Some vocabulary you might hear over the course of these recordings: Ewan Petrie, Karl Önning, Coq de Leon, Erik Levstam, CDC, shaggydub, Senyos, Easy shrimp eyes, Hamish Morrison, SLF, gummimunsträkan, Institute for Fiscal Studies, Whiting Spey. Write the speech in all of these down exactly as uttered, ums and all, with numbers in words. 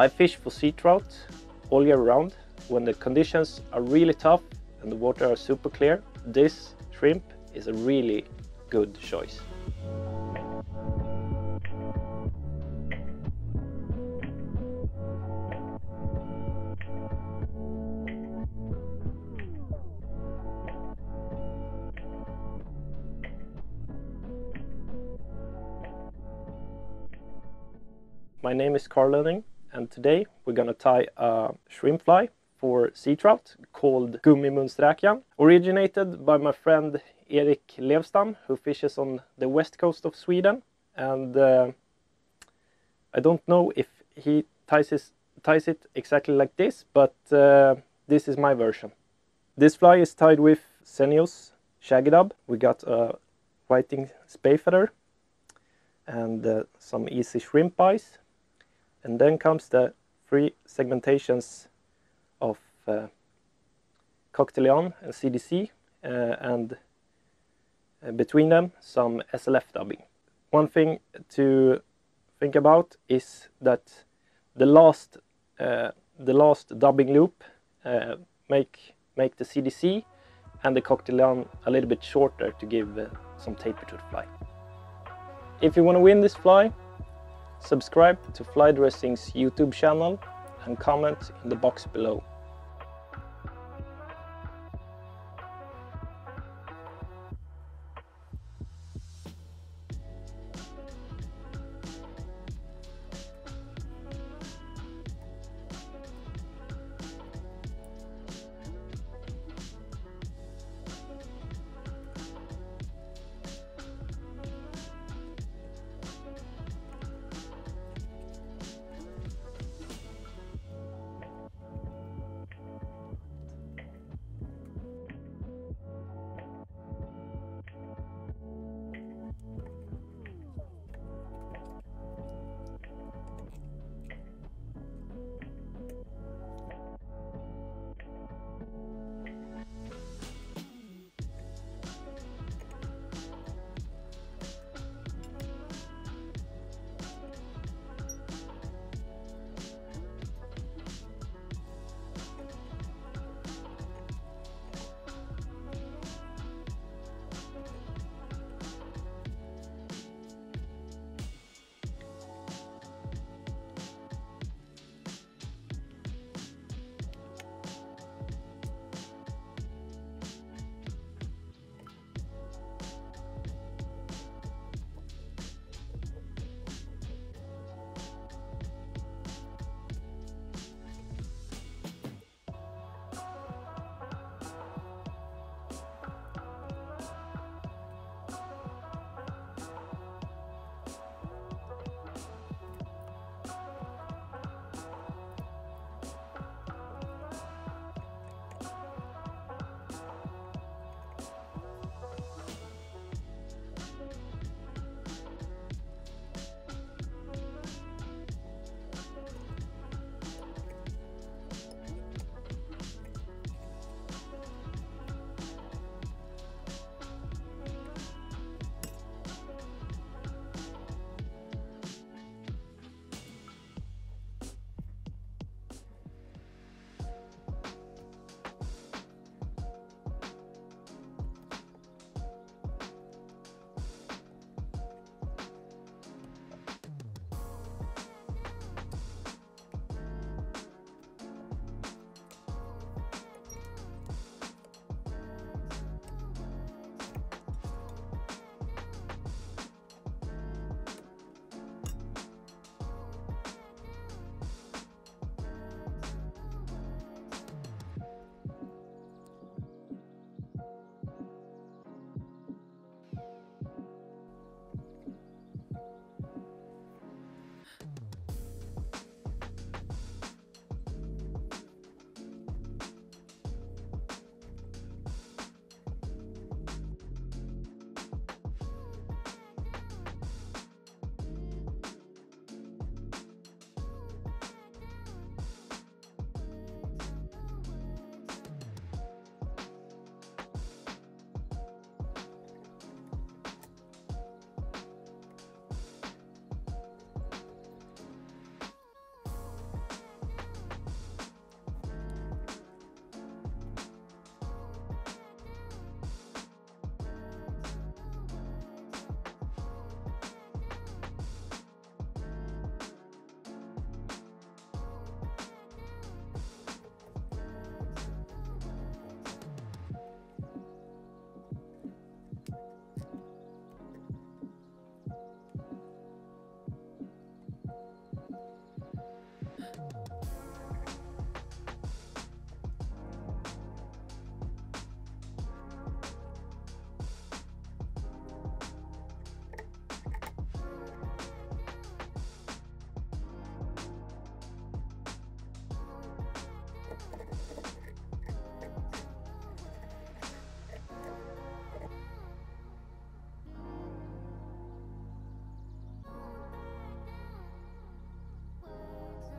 I fish for sea trout all year round. When the conditions are really tough and the water are super clear, this shrimp is a really good choice. My name is Karl Önning, and today we're gonna tie a shrimp fly for sea trout called gummimunsträkan, originated by my friend Erik Levstam, who fishes on the west coast of Sweden. And uh, I don't know if he ties, his, ties it exactly like this, but uh, this is my version. This fly is tied with Senyos shaggy dub. We got a Whiting Spey feather and uh, some easy shrimp eyes. And then comes the three segmentations of uh, Coq de Leon and C D C, uh, and uh, between them some S L F dubbing. One thing to think about is that the last uh, the last dubbing loop uh, make make the C D C and the Coq de Leon a little bit shorter to give uh, some taper to the fly. If you want to win this fly, subscribe to Fly Dressing's YouTube channel and comment in the box below.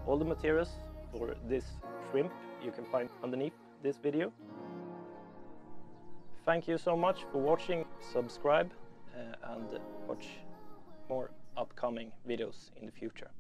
All the materials for this shrimp you can find underneath this video. Thank you so much for watching. Subscribe uh, and watch more upcoming videos in the future.